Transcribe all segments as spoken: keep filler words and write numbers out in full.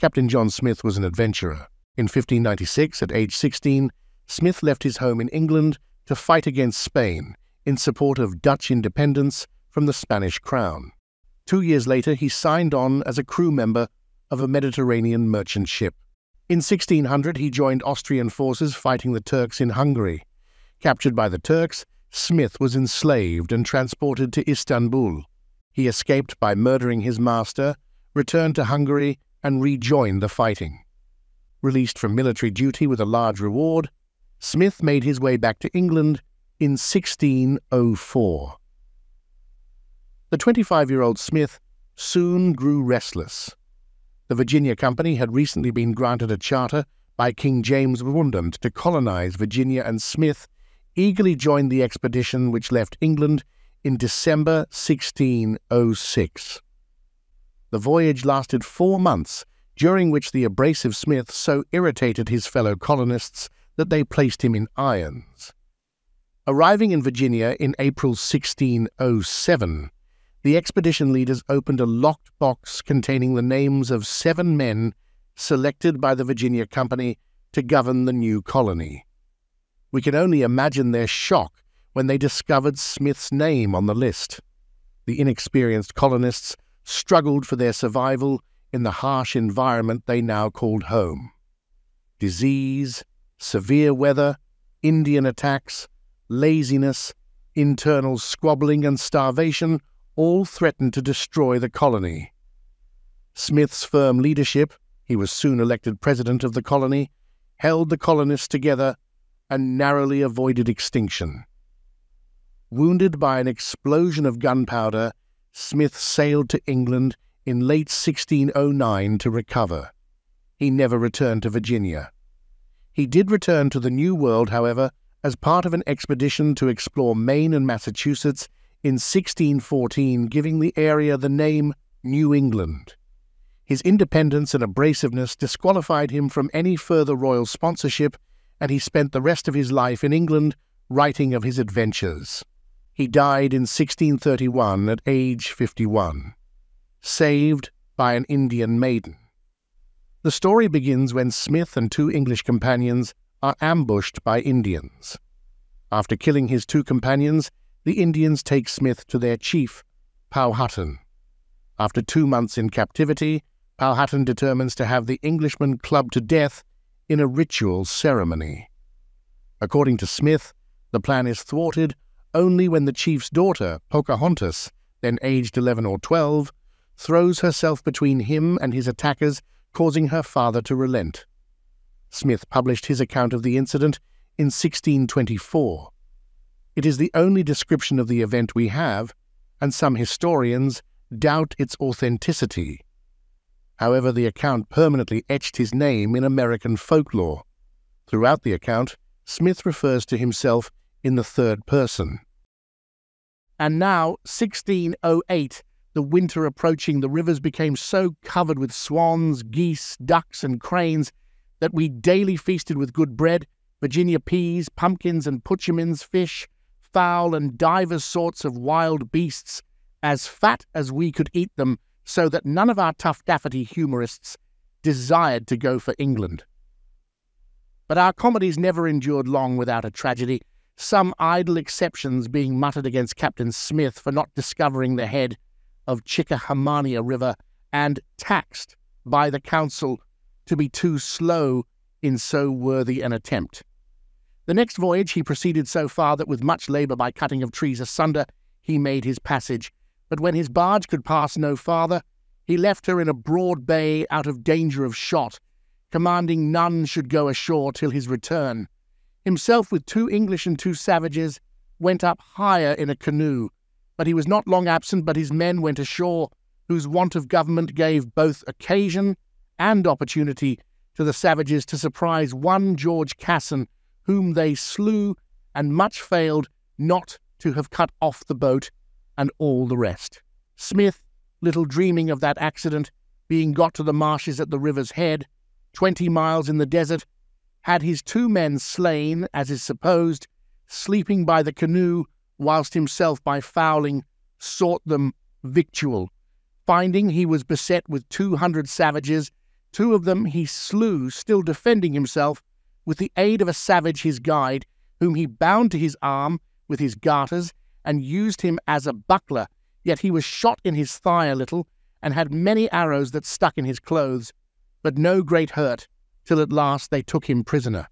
Captain John Smith was an adventurer. In fifteen ninety-six, at age sixteen, Smith left his home in England to fight against Spain in support of Dutch independence from the Spanish crown. Two years later, he signed on as a crew member of a Mediterranean merchant ship. In sixteen hundred, he joined Austrian forces fighting the Turks in Hungary. Captured by the Turks, Smith was enslaved and transported to Istanbul. He escaped by murdering his master, returned to Hungary, and rejoined the fighting. Released from military duty with a large reward, Smith made his way back to England in sixteen oh four. The twenty-five-year-old Smith soon grew restless. The Virginia Company had recently been granted a charter by King James the First to colonize Virginia, and Smith eagerly joined the expedition which left England in December sixteen oh six. The voyage lasted four months, during which the abrasive Smith so irritated his fellow colonists that they placed him in irons. Arriving in Virginia in April sixteen oh seven, the expedition leaders opened a locked box containing the names of seven men selected by the Virginia Company to govern the new colony. We can only imagine their shock when they discovered Smith's name on the list. The inexperienced colonists struggled for their survival in the harsh environment they now called home. Disease, severe weather, Indian attacks, laziness, internal squabbling and starvation all threatened to destroy the colony. Smith's firm leadership, he was soon elected president of the colony, held the colonists together and narrowly avoided extinction. Wounded by an explosion of gunpowder, Smith sailed to England in late sixteen oh nine to recover. He never returned to Virginia. He did return to the New World, however, as part of an expedition to explore Maine and Massachusetts in sixteen fourteen, giving the area the name New England. His independence and abrasiveness disqualified him from any further royal sponsorship, and he spent the rest of his life in England writing of his adventures. He died in sixteen thirty-one at age fifty-one, saved by an Indian maiden. The story begins when Smith and two English companions are ambushed by Indians. After killing his two companions, the Indians take Smith to their chief, Powhatan. After two months in captivity, Powhatan determines to have the Englishman clubbed to death in a ritual ceremony. According to Smith, the plan is thwarted only when the chief's daughter, Pocahontas, then aged eleven or twelve, throws herself between him and his attackers, causing her father to relent. Smith published his account of the incident in sixteen twenty-four. It is the only description of the event we have, and some historians doubt its authenticity. However, the account permanently etched his name in American folklore. Throughout the account, Smith refers to himself in the third person. And now, sixteen oh eight, the winter approaching, the rivers became so covered with swans, geese, ducks, and cranes that we daily feasted with good bread, Virginia peas, pumpkins and putchimins, fish, fowl, and divers sorts of wild beasts, as fat as we could eat them, so that none of our tough taffety humorists desired to go for England. But our comedies never endured long without a tragedy, some idle exceptions being muttered against Captain Smith for not discovering the head of Chickahominy River and taxed by the council to be too slow in so worthy an attempt. The next voyage he proceeded so far that with much labour by cutting of trees asunder, he made his passage, but when his barge could pass no farther, he left her in a broad bay out of danger of shot, commanding none should go ashore till his return. Himself with two English and two savages went up higher in a canoe, but he was not long absent but his men went ashore, whose want of government gave both occasion and opportunity to the savages to surprise one George Cassen, whom they slew and much failed not to have cut off the boat and all the rest. Smith, little dreaming of that accident, being got to the marshes at the river's head, twenty miles in the desert, had his two men slain, as is supposed, sleeping by the canoe, whilst himself by fouling sought them victual. Finding he was beset with two hundred savages, Two of them he slew, still defending himself, with the aid of a savage, his guide, whom he bound to his arm with his garters and used him as a buckler, yet he was shot in his thigh a little, and had many arrows that stuck in his clothes, but no great hurt, till at last they took him prisoner.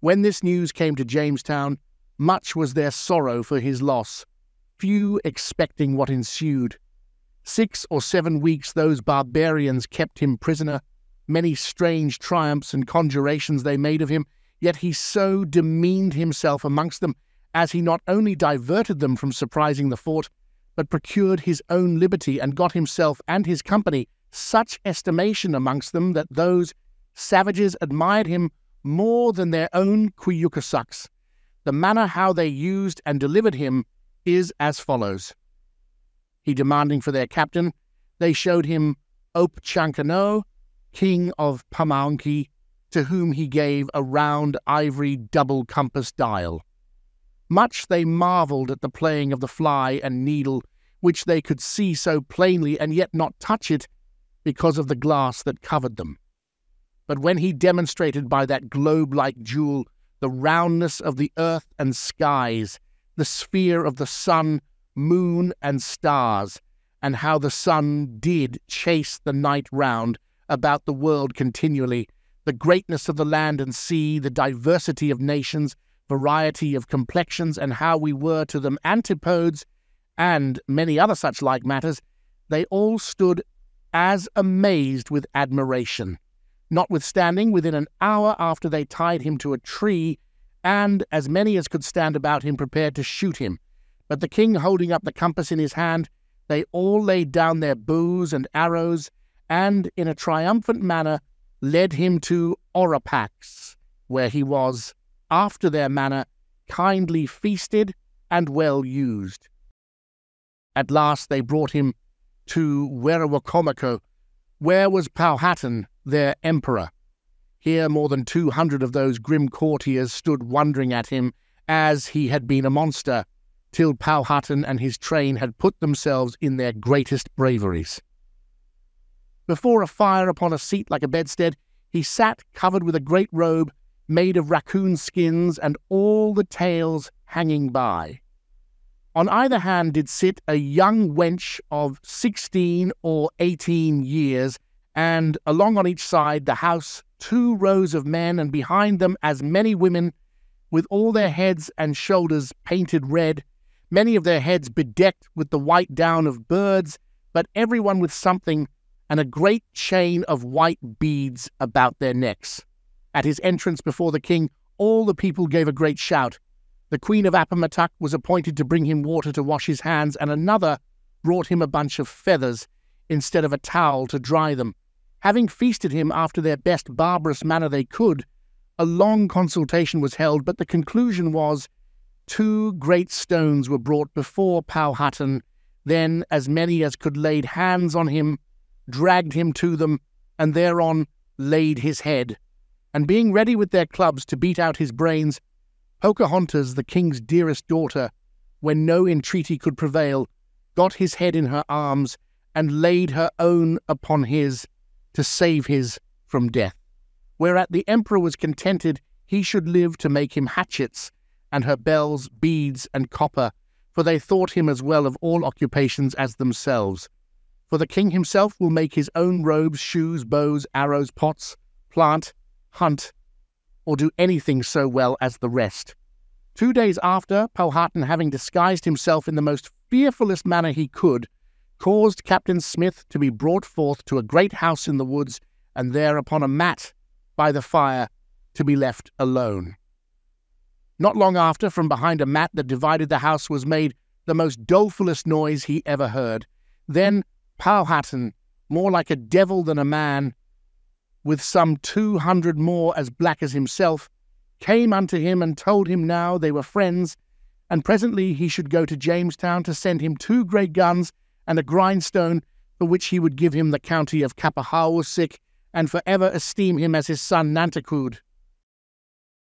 When this news came to Jamestown, much was their sorrow for his loss, few expecting what ensued. Six or seven weeks those barbarians kept him prisoner, many strange triumphs and conjurations they made of him, yet he so demeaned himself amongst them, as he not only diverted them from surprising the fort, but procured his own liberty, and got himself and his company such estimation amongst them that those savages admired him more than their own Kuyukasaks. The manner how they used and delivered him is as follows. He demanding for their captain, they showed him Opechancanough, king of Pamaunki, to whom he gave a round ivory double compass dial. Much they marvelled at the playing of the fly and needle, which they could see so plainly and yet not touch it, because of the glass that covered them. But when he demonstrated by that globe-like jewel the roundness of the earth and skies, the sphere of the sun, moon, and stars, and how the sun did chase the night round about the world continually, the greatness of the land and sea, the diversity of nations, variety of complexions, and how we were to them antipodes, and many other such like matters, they all stood as amazed with admiration. Notwithstanding, within an hour after they tied him to a tree, and as many as could stand about him prepared to shoot him. But the king holding up the compass in his hand, they all laid down their bows and arrows, and in a triumphant manner led him to Oropax, where he was, after their manner, kindly feasted and well used. At last they brought him to Werowocomoco, where was Powhatan, their emperor. Here more than two hundred of those grim courtiers stood wondering at him, as he had been a monster, till Powhatan and his train had put themselves in their greatest braveries. Before a fire upon a seat like a bedstead, he sat covered with a great robe, made of raccoon skins, and all the tails hanging by. On either hand did sit a young wench of sixteen or eighteen years, and along on each side the house two rows of men, and behind them as many women, with all their heads and shoulders painted red, many of their heads bedecked with the white down of birds, but every one with something, and a great chain of white beads about their necks. At his entrance before the king, all the people gave a great shout. The queen of Appomatuck was appointed to bring him water to wash his hands, and another brought him a bunch of feathers instead of a towel to dry them. Having feasted him after their best barbarous manner they could, a long consultation was held, but the conclusion was, two great stones were brought before Powhatan, then as many as could laid hands on him, dragged him to them, and thereon laid his head, and being ready with their clubs to beat out his brains, Pocahontas, the king's dearest daughter, when no entreaty could prevail, got his head in her arms, and laid her own upon his, to save his from death. Whereat the emperor was contented he should live to make him hatchets, and her bells, beads, and copper, for they thought him as well of all occupations as themselves. For the king himself will make his own robes, shoes, bows, arrows, pots, plant, hunt, or do anything so well as the rest. Two days after, Powhatan, having disguised himself in the most fearfullest manner he could, caused Captain Smith to be brought forth to a great house in the woods, and there upon a mat by the fire to be left alone. Not long after, from behind a mat that divided the house was made the most dolefulest noise he ever heard. Then Powhatan, more like a devil than a man, with some two hundred more as black as himself, came unto him and told him now they were friends, and presently he should go to Jamestown to send him two great guns and a grindstone, for which he would give him the county of Kapahawasik, and forever esteem him as his son Nantakoud.